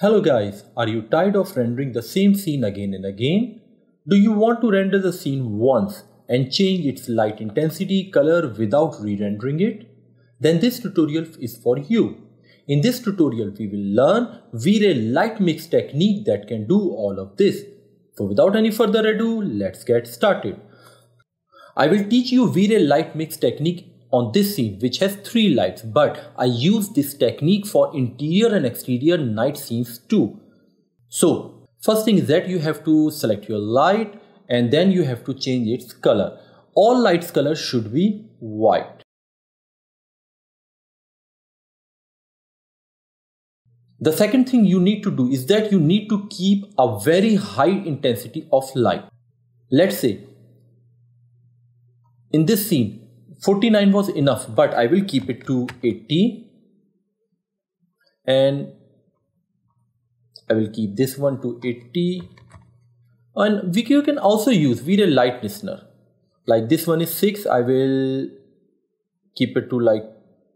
Hello guys, are you tired of rendering the same scene again and again? Do you want to render the scene once and change its light intensity, color without re-rendering it? Then this tutorial is for you. In this tutorial we will learn V-Ray light mix technique that can do all of this. So without any further ado, let's get started. I will teach you V-Ray light mix technique on this scene which has 3 lights, but I use this technique for interior and exterior night scenes too. So first thing is that you have to select your light and then you have to change its color. All lights color should be white. The second thing you need to do is that you need to keep a very high intensity of light. Let's say in this scene 49 was enough, but I will keep it to 80 and I will keep this one to 80, and you can also use V-Ray light listener. Like this one is 6, I will keep it to like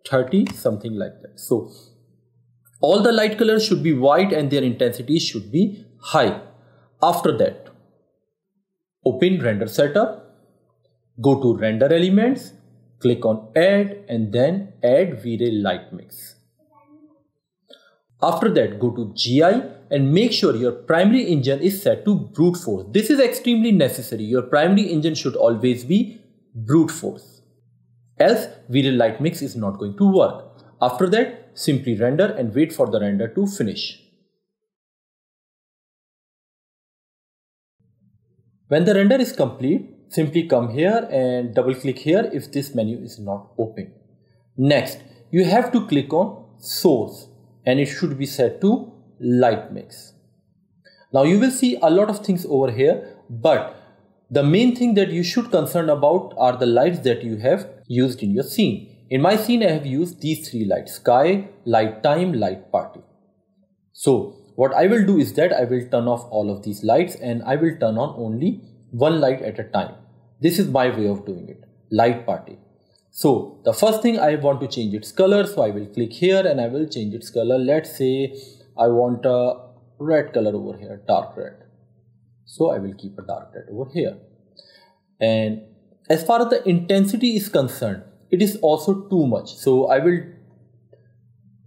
30, something like that. So all the light colors should be white and their intensity should be high. After that, open render setup, go to render elements, click on add and then add V-Ray light mix. After that, go to GI and make sure your primary engine is set to brute force. This is extremely necessary. Your primary engine should always be brute force. Else V-Ray light mix is not going to work. After that, simply render and wait for the render to finish. When the render is complete, simply come here and double click here if this menu is not open. Next, you have to click on source and it should be set to light mix. Now you will see a lot of things over here, but the main thing that you should concern about are the lights that you have used in your scene. In my scene, I have used these 3 lights: sky, light time, light party. So what I will do is that I will turn off all of these lights and I will turn on only one light at a time. This is my way of doing it, light party. So the first thing, I want to change its color. So I will click here and I will change its color. Let's say I want a red color over here, dark red. So I will keep a dark red over here. And as far as the intensity is concerned, it is also too much. So I will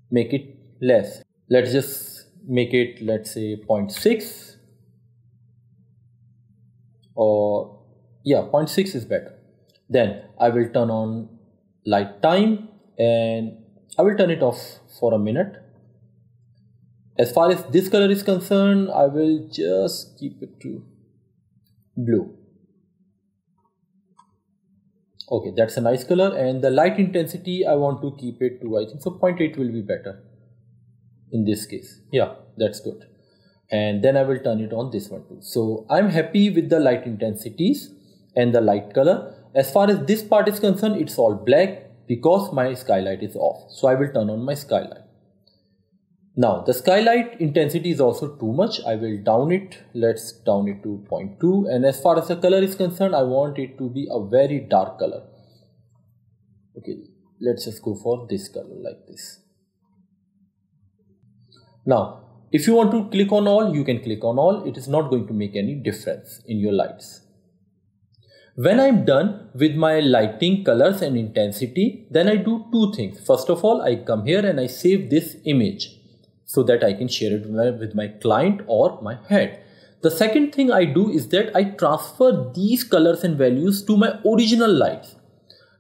make it less. Let's just make it, let's say 0.6. Or yeah, 0.6 is better. Then I will turn on light time and I will turn it off for a minute. As far as this color is concerned, I will just keep it to blue. Okay, that's a nice color. And the light intensity, I want to keep it to, I think so 0.8 will be better in this case. Yeah, that's good. And then I will turn it on this one too. So I'm happy with the light intensities and the light color. As far as this part is concerned, it's all black because my skylight is off. So I will turn on my skylight. Now the skylight intensity is also too much. I will down it. Let's down it to 0.2. And as far as the color is concerned, I want it to be a very dark color. Okay, let's just go for this color like this. Now, if you want to click on all, you can click on all. It is not going to make any difference in your lights. When I'm done with my lighting, colors and intensity, then I do 2 things. First of all, I come here and I save this image so that I can share it with my client or my head. The second thing I do is that I transfer these colors and values to my original lights.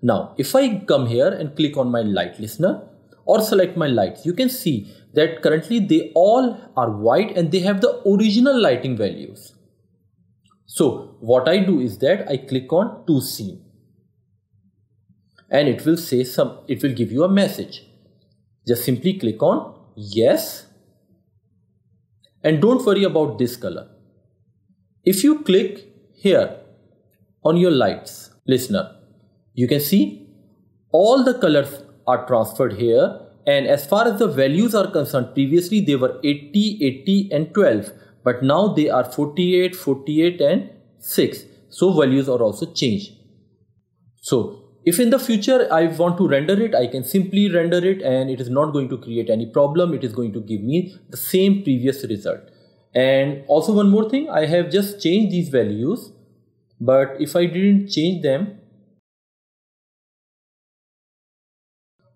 Now, if I come here and click on my light listener or select my lights, you can see that currently they all are white and they have the original lighting values. So what I do is that I click on to scene and it will say it will give you a message. Just simply click on yes and don't worry about this color. If you click here on your lights listener, you can see all the colors are transferred here. And as far as the values are concerned, previously they were 80, 80 and 12, but now they are 48, 48 and 6. So values are also changed. So If in the future I want to render it, I can simply render it and it is not going to create any problem. It is going to give me the same previous result. And also one more thing, I have just changed these values, but if I didn't change them,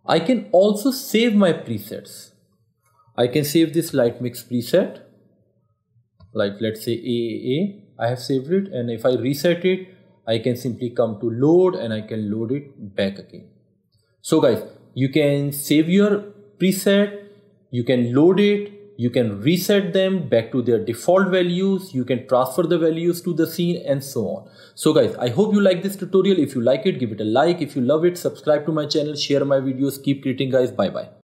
I can also save my presets. I can save this light mix preset, like let's say AAA, I have saved it, and if I reset it, I can simply come to load and I can load it back again. So guys, you can save your preset, you can load it, you can reset them back to their default values, you can transfer the values to the scene and so on. So guys, I hope you like this tutorial. If you like it, give it a like. If you love it, subscribe to my channel, share my videos, keep creating guys. Bye bye.